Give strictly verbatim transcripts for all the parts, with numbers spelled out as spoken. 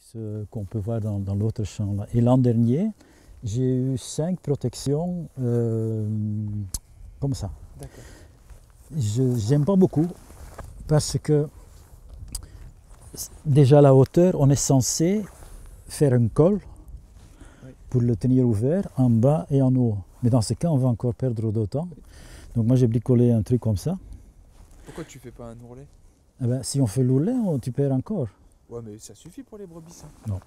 Ce qu'on peut voir dans, dans l'autre champ là. Et l'an dernier, j'ai eu cinq protections euh, comme ça. Je n'aime pas beaucoup parce que déjà à la hauteur, on est censé faire un col pour le tenir ouvert en bas et en haut. Mais dans ce cas, on va encore perdre d'autant. Donc moi, j'ai bricolé un truc comme ça. Pourquoi tu ne fais pas un ourlet? Eh ben, si on fait l'ourlet, tu perds encore. Ouais, mais ça suffit pour les brebis, ça. Non,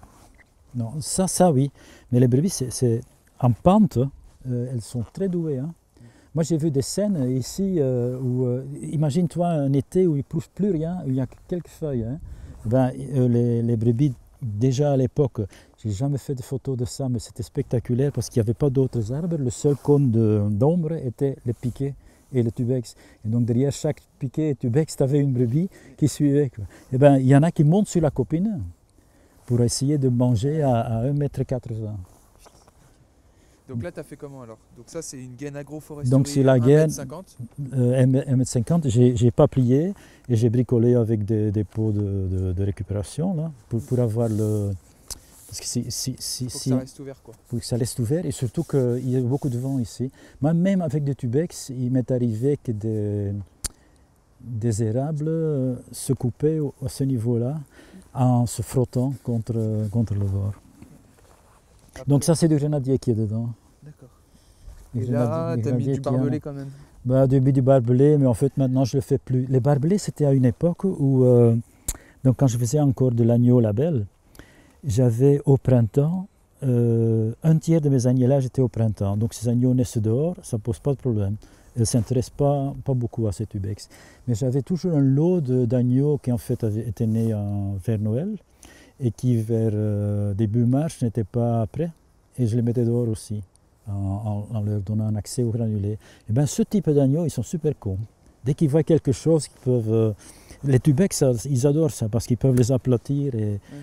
non, ça, ça oui. Mais les brebis, c'est en pente, euh, elles sont très douées. Hein. Mmh. Moi, j'ai vu des scènes ici euh, où, euh, imagine-toi un été où il ne pousse plus rien, où il y a quelques feuilles. Hein. Ben, euh, les, les brebis, déjà à l'époque, j'ai jamais fait de photos de ça, mais c'était spectaculaire parce qu'il n'y avait pas d'autres arbres. Le seul cône d'ombre était le piquet et le tubex. Et donc derrière chaque piquet et tubex, tu avais une brebis qui suivait. Et ben, il y en a qui montent sur la copine pour essayer de manger à, à un mètre quatre-vingts. Donc là, tu as fait comment alors? Donc ça, c'est une gaine agroforestière. Donc c'est la gaine un mètre cinquante. J'ai pas plié et j'ai bricolé avec des, des pots de, de, de récupération là, pour, pour avoir le... Parce que si, si, si, pour que si, ça reste ouvert, quoi. Pour que ça reste ouvert et surtout qu'il y a beaucoup de vent ici. Moi, même avec des tubex, il m'est arrivé que des, des érables se coupaient à ce niveau-là en se frottant contre, contre le bord. Après. Donc ça, c'est du grenadier qui est dedans. D'accord. Et là, tu as mis du barbelé a... quand même? Bah, j'ai mis du barbelé, mais en fait, maintenant, je ne le fais plus. Les barbelés, c'était à une époque où, euh, donc quand je faisais encore de l'agneau label, j'avais au printemps, euh, un tiers de mes agnelages étaient au printemps. Donc ces agneaux naissent dehors, ça ne pose pas de problème. Elles ne s'intéressent pas, pas beaucoup à ces tubex. Mais j'avais toujours un lot d'agneaux qui en fait étaient nés en, vers Noël et qui vers euh, début mars n'étaient pas prêts. Et je les mettais dehors aussi, en, en, en leur donnant un accès au granulé. Et bien ce type d'agneaux, ils sont super cons. Dès qu'ils voient quelque chose, ils peuvent... Euh, les tubex, ils adorent ça parce qu'ils peuvent les aplatir et... Mmh.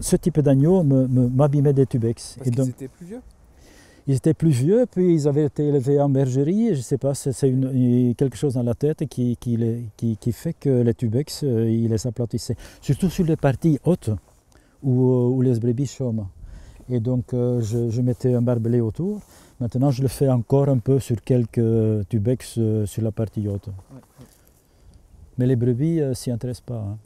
Ce type d'agneau m'abîmait des tubex. Parce qu'ils étaient plus vieux? Ils étaient plus vieux, puis ils avaient été élevés en bergerie, et je ne sais pas, c'est quelque chose dans la tête qui, qui, les, qui, qui fait que les tubex, ils les aplatissaient. Surtout sur les parties hautes, où, où les brebis chôment. Et donc je, je mettais un barbelé autour. Maintenant je le fais encore un peu sur quelques tubex sur la partie haute. Ouais, ouais. Mais les brebis ne s'y intéressent pas. Hein.